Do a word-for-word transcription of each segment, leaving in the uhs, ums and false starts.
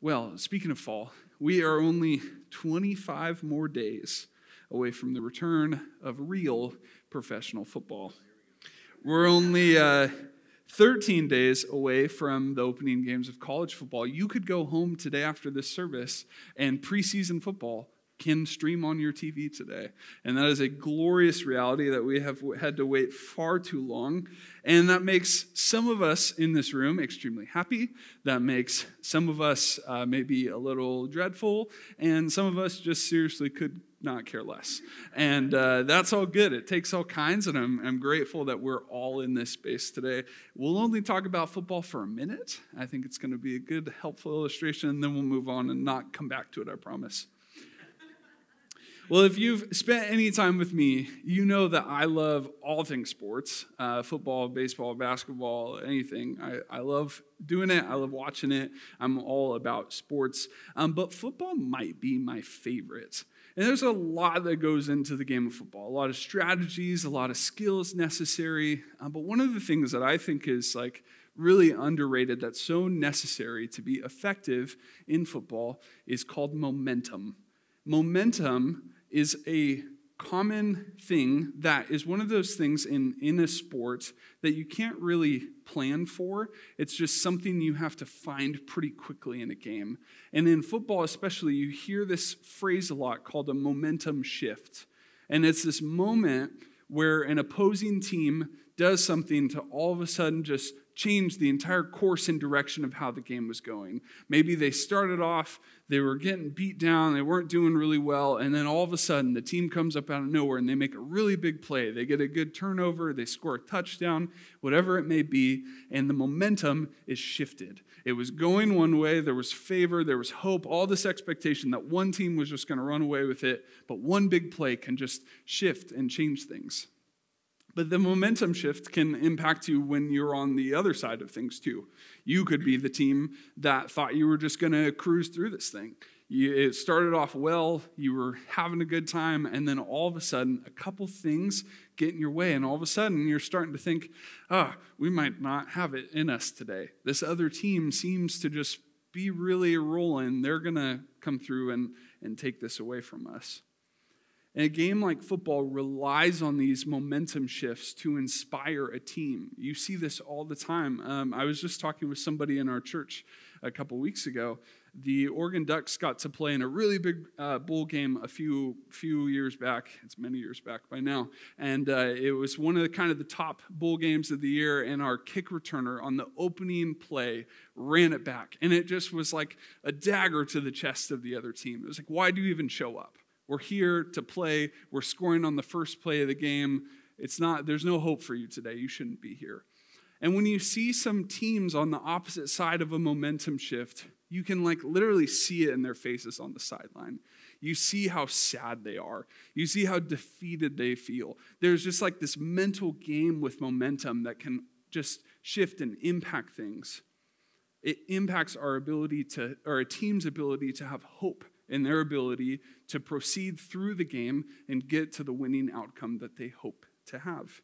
Well, speaking of fall, we are only twenty-five more days away from the return of real professional football. We're only uh, thirteen days away from the opening games of college football. You could go home today after this service, and preseason football can stream on your T V today. And that is a glorious reality that we have had to wait far too long. And that makes some of us in this room extremely happy. That makes some of us uh, maybe a little dreadful. And some of us just seriously could not care less. And uh, that's all good. It takes all kinds. And I'm, I'm grateful that we're all in this space today. We'll only talk about football for a minute. I think it's going to be a good, helpful illustration. And then we'll move on and not come back to it, I promise. Well, if you've spent any time with me, you know that I love all things sports, uh, football, baseball, basketball, anything. I, I love doing it. I love watching it. I'm all about sports. Um, but football might be my favorite. And there's a lot that goes into the game of football, a lot of strategies, a lot of skills necessary. Uh, but one of the things that I think is like really underrated that's so necessary to be effective in football is called momentum. Momentum is a common thing that is one of those things in, in a sport that you can't really plan for. It's just something you have to find pretty quickly in a game. And in football especially, you hear this phrase a lot called a momentum shift. And it's this moment where an opposing team does something to all of a sudden just change the entire course and direction of how the game was going. Maybe they started off, they were getting beat down, they weren't doing really well, and then all of a sudden the team comes up out of nowhere and they make a really big play. They get a good turnover, they score a touchdown, whatever it may be, and the momentum is shifted. It was going one way, there was favor, there was hope, all this expectation that one team was just going to run away with it, but one big play can just shift and change things. But the momentum shift can impact you when you're on the other side of things, too. You could be the team that thought you were just going to cruise through this thing. You, it started off well, you were having a good time, and then all of a sudden, a couple things get in your way, and all of a sudden, you're starting to think, ah, oh, we might not have it in us today. This other team seems to just be really rolling. They're going to come through and, and take this away from us. And a game like football relies on these momentum shifts to inspire a team. You see this all the time. Um, I was just talking with somebody in our church a couple weeks ago. The Oregon Ducks got to play in a really big uh, bowl game a few few years back. It's many years back by now. And uh, it was one of the kind of the top bowl games of the year. And our kick returner on the opening play ran it back. And it just was like a dagger to the chest of the other team. It was like, why do you even show up? We're here to play. We're scoring on the first play of the game. It's not, there's no hope for you today. You shouldn't be here. And when you see some teams on the opposite side of a momentum shift, you can like literally see it in their faces on the sideline. You see how sad they are. You see how defeated they feel. There's just like this mental game with momentum that can just shift and impact things. It impacts our ability to, or a team's ability to have hope in their ability to proceed through the game and get to the winning outcome that they hope to have.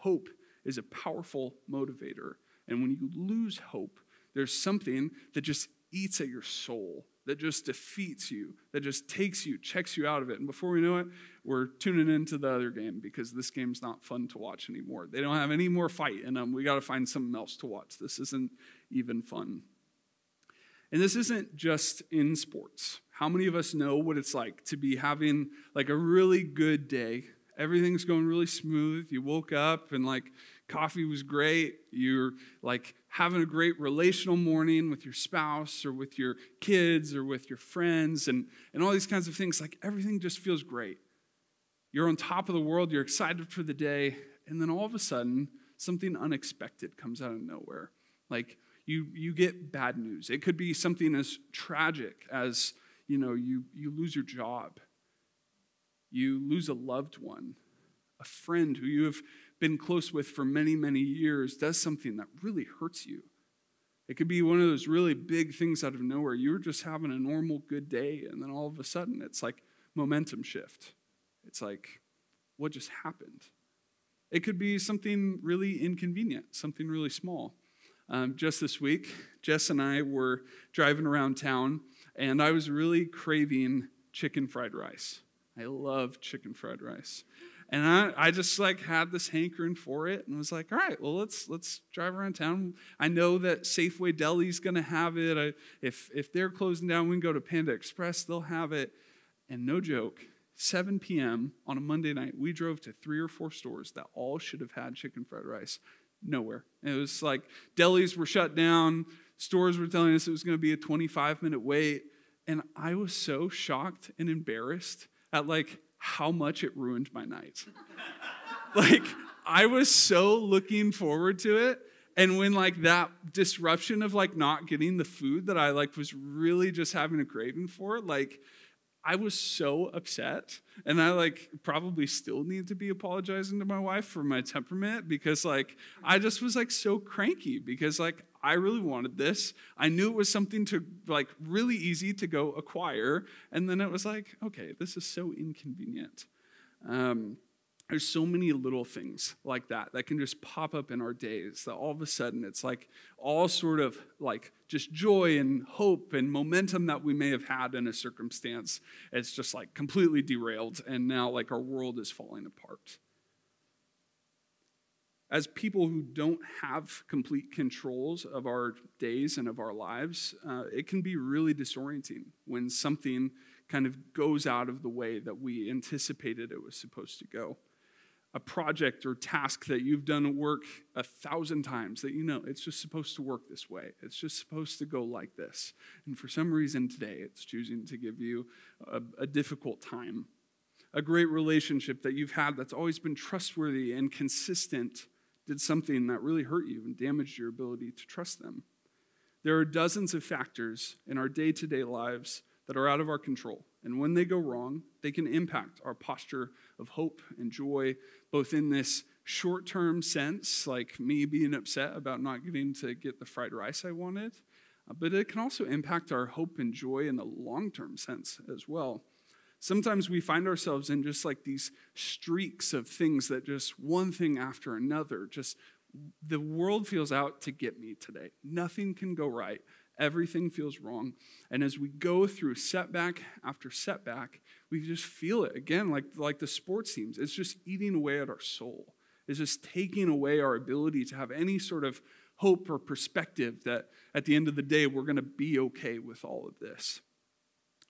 Hope is a powerful motivator. And when you lose hope, there's something that just eats at your soul, that just defeats you, that just takes you, checks you out of it. And before we know it, we're tuning into the other game because this game's not fun to watch anymore. They don't have any more fight in them. We got to find something else to watch. This isn't even fun. And this isn't just in sports. How many of us know what it's like to be having like a really good day? Everything's going really smooth. You woke up and like coffee was great. You're like having a great relational morning with your spouse or with your kids or with your friends and, and all these kinds of things. Like everything just feels great. You're on top of the world. You're excited for the day. And then all of a sudden, something unexpected comes out of nowhere. Like you, you get bad news. It could be something as tragic as You know, you, you lose your job. You lose a loved one. A friend who you have been close with for many, many years does something that really hurts you. It could be one of those really big things out of nowhere. You were just having a normal, good day, and then all of a sudden, it's like momentum shift. It's like, what just happened? It could be something really inconvenient, something really small. um, just this week, Jess and I were driving around town, and I was really craving chicken fried rice. I love chicken fried rice. And I, I just like had this hankering for it and was like, all right, well, let's let's drive around town. I know that Safeway Deli's going to have it. I, if, if they're closing down, we can go to Panda Express. They'll have it. And no joke, seven p m on a Monday night, we drove to three or four stores that all should have had chicken fried rice. Nowhere. And it was like delis were shut down. Stores were telling us it was going to be a twenty-five minute wait. And I was so shocked and embarrassed at like how much it ruined my night. Like, I was so looking forward to it. And when like that disruption of like not getting the food that I like was really just having a craving for, like I was so upset. And I like probably still need to be apologizing to my wife for my temperament, because like I just was like so cranky because like I really wanted this. I knew it was something to like really easy to go acquire. And then it was like, okay, this is so inconvenient. Um, there's so many little things like that that can just pop up in our days that all of a sudden it's like all sort of like just joy and hope and momentum that we may have had in a circumstance. It's just like completely derailed, and now like our world is falling apart. As people who don't have complete controls of our days and of our lives, uh, it can be really disorienting when something kind of goes out of the way that we anticipated it was supposed to go. A project or task that you've done at work a thousand times that you know it's just supposed to work this way. It's just supposed to go like this. And for some reason today, it's choosing to give you a, a difficult time. A great relationship that you've had that's always been trustworthy and consistent did something that really hurt you and damaged your ability to trust them. There are dozens of factors in our day-to-day lives that are out of our control, and when they go wrong, they can impact our posture of hope and joy, both in this short-term sense, like me being upset about not getting to get the fried rice I wanted, but it can also impact our hope and joy in the long-term sense as well. Sometimes we find ourselves in just like these streaks of things that just one thing after another, just the world feels out to get me today. Nothing can go right. Everything feels wrong. And as we go through setback after setback, we just feel it again, like, like the sports teams. It's just eating away at our soul. It's just taking away our ability to have any sort of hope or perspective that at the end of the day, we're going to be okay with all of this.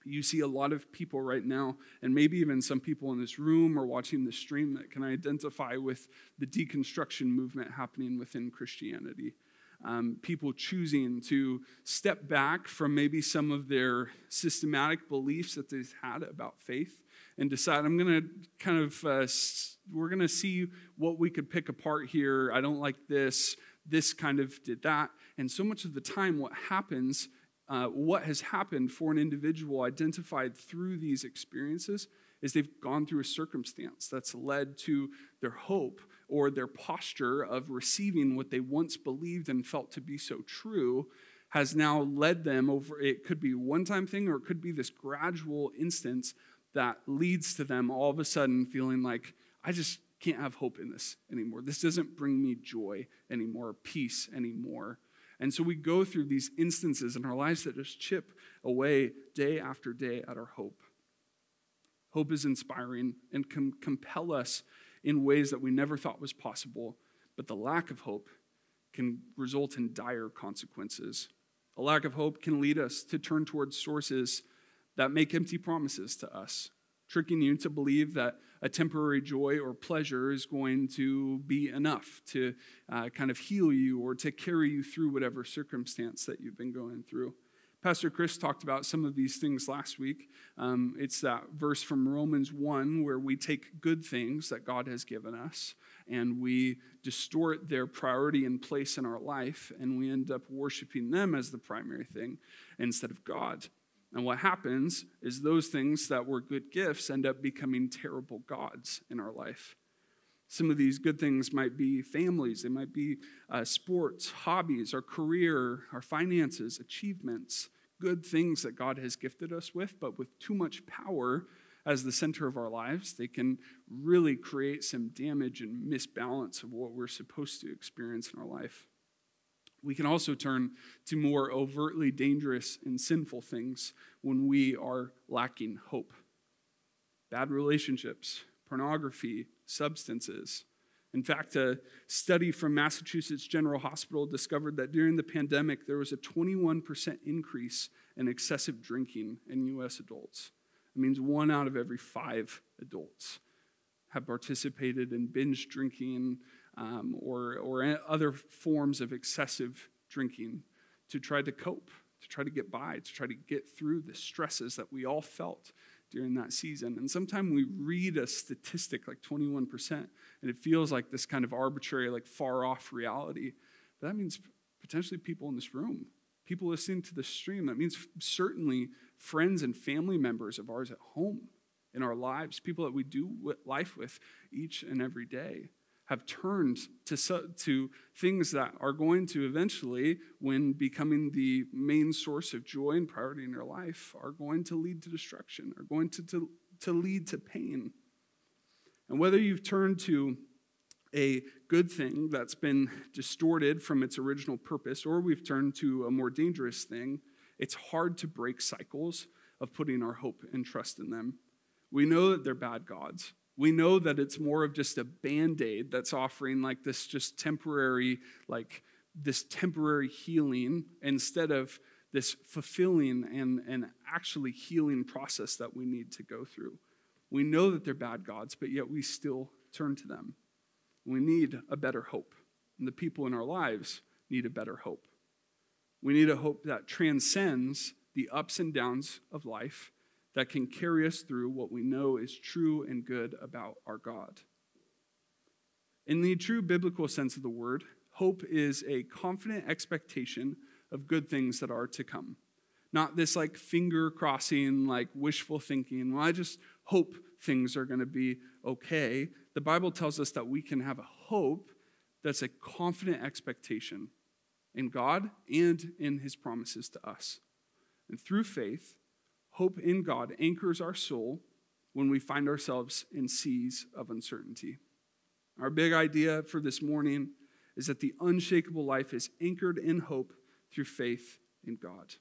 You see a lot of people right now, and maybe even some people in this room or watching this stream, that can identify with the deconstruction movement happening within Christianity. Um, people choosing to step back from maybe some of their systematic beliefs that they've had about faith and decide, I'm going to kind of, uh, we're going to see what we could pick apart here. I don't like this. This kind of did that. And so much of the time what happens Uh, what has happened for an individual identified through these experiences is they've gone through a circumstance that's led to their hope or their posture of receiving what they once believed and felt to be so true has now led them over. It could be a one-time thing, or it could be this gradual instance that leads to them all of a sudden feeling like, I just can't have hope in this anymore. This doesn't bring me joy anymore, peace anymore. And so we go through these instances in our lives that just chip away day after day at our hope. Hope is inspiring and can compel us in ways that we never thought was possible, but the lack of hope can result in dire consequences. A lack of hope can lead us to turn towards sources that make empty promises to us, tricking you to believe that a temporary joy or pleasure is going to be enough to uh, kind of heal you or to carry you through whatever circumstance that you've been going through. Pastor Chris talked about some of these things last week. Um, it's that verse from Romans one where we take good things that God has given us and we distort their priority and place in our life, and we end up worshiping them as the primary thing instead of God. And what happens is those things that were good gifts end up becoming terrible gods in our life. Some of these good things might be families, they might be uh, sports, hobbies, our career, our finances, achievements, good things that God has gifted us with, but with too much power as the center of our lives, they can really create some damage and misbalance of what we're supposed to experience in our life. We can also turn to more overtly dangerous and sinful things when we are lacking hope. Bad relationships, pornography, substances. In fact, a study from Massachusetts General Hospital discovered that during the pandemic, there was a twenty-one percent increase in excessive drinking in U S adults. It means one out of every five adults have participated in binge drinking um, or, or other forms of excessive drinking to try to cope, to try to get by, to try to get through the stresses that we all felt during that season. And sometimes we read a statistic like twenty-one percent, and it feels like this kind of arbitrary, like far-off reality. But that means potentially people in this room, people listening to the stream. That means certainly friends and family members of ours at home, in our lives, people that we do life with each and every day, have turned to, to things that are going to eventually, when becoming the main source of joy and priority in your life, are going to lead to destruction, are going to, to, to lead to pain. And whether you've turned to a good thing that's been distorted from its original purpose, or we've turned to a more dangerous thing, it's hard to break cycles of putting our hope and trust in them. We know that they're bad gods. We know that it's more of just a Band-Aid that's offering like this just temporary, like this temporary healing instead of this fulfilling and, and actually healing process that we need to go through. We know that they're bad gods, but yet we still turn to them. We need a better hope, and the people in our lives need a better hope. We need a hope that transcends the ups and downs of life, that can carry us through what we know is true and good about our God. In the true biblical sense of the word, hope is a confident expectation of good things that are to come. Not this like finger-crossing, like wishful thinking, well, I just hope things are going to be okay. The Bible tells us that we can have a hope that's a confident expectation in God and in his promises to us. And through faith, hope in God anchors our soul when we find ourselves in seas of uncertainty. Our big idea for this morning is that the unshakable life is anchored in hope through faith in God.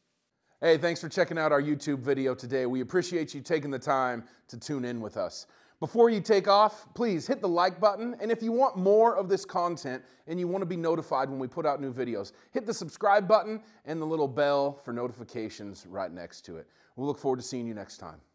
Hey, thanks for checking out our YouTube video today. We appreciate you taking the time to tune in with us. Before you take off, please hit the like button. And if you want more of this content and you want to be notified when we put out new videos, hit the subscribe button and the little bell for notifications right next to it. We'll look forward to seeing you next time.